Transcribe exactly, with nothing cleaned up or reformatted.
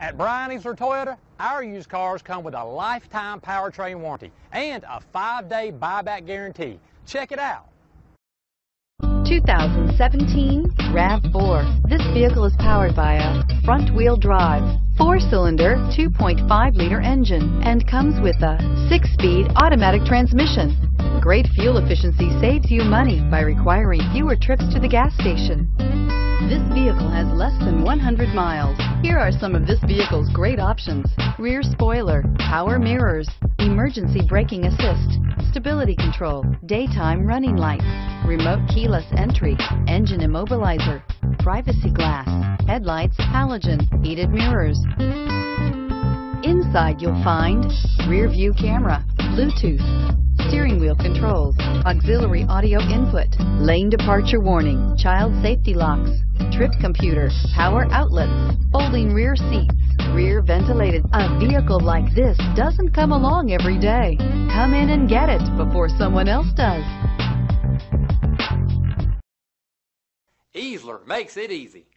At Bryan Easler Toyota, our used cars come with a lifetime powertrain warranty and a five-day buyback guarantee. Check it out. twenty seventeen RAV four. This vehicle is powered by a front-wheel drive, four-cylinder, two point five liter engine, and comes with a six-speed automatic transmission. Great fuel efficiency saves you money by requiring fewer trips to the gas station. This vehicle has less than one hundred miles. Here are some of this vehicle's great options: rear spoiler, power mirrors, emergency braking assist, stability control, daytime running lights, remote keyless entry, engine immobilizer, privacy glass, headlights halogen, heated mirrors. Inside you'll find rear view camera, Bluetooth, steering wheel controls, auxiliary audio input, lane departure warning, child safety locks, trip computer, power outlets, folding rear seats, rear ventilated. A vehicle like this doesn't come along every day. Come in and get it before someone else does. Easler makes it easy.